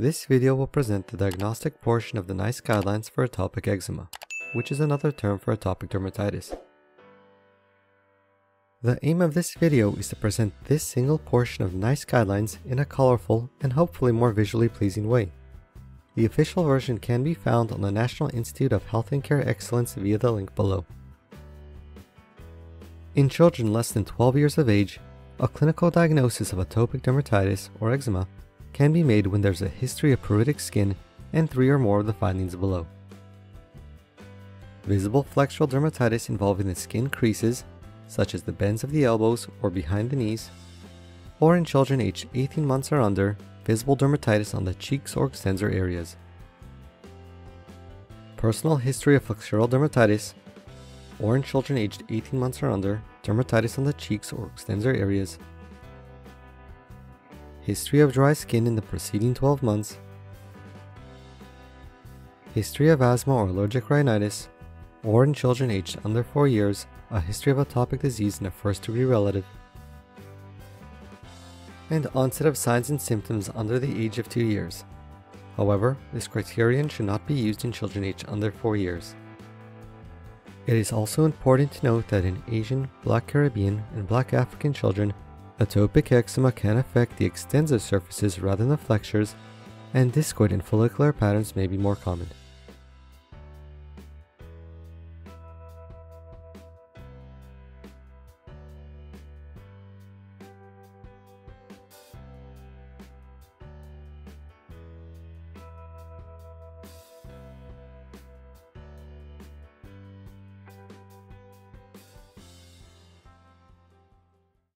This video will present the diagnostic portion of the NICE guidelines for atopic eczema, which is another term for atopic dermatitis. The aim of this video is to present this single portion of NICE guidelines in a colorful and hopefully more visually pleasing way. The official version can be found on the National Institute of Health and Care Excellence via the link below. In children less than 12 years of age, a clinical diagnosis of atopic dermatitis or eczema can be made when there's a history of pruritic skin and 3 or more of the findings below. Visible flexural dermatitis involving the skin creases, such as the bends of the elbows or behind the knees, or in children aged 18 months or under, visible dermatitis on the cheeks or extensor areas. Personal history of flexural dermatitis, or in children aged 18 months or under, dermatitis on the cheeks or extensor areas. History of dry skin in the preceding 12 months. History of asthma or allergic rhinitis, or in children aged under 4 years, a history of atopic disease in a first-degree relative. And onset of signs and symptoms under the age of 2 years. However, this criterion should not be used in children aged under 4 years. It is also important to note that in Asian, Black Caribbean, and Black African children, atopic eczema can affect the extensor surfaces rather than the flexures, and discoid and follicular patterns may be more common.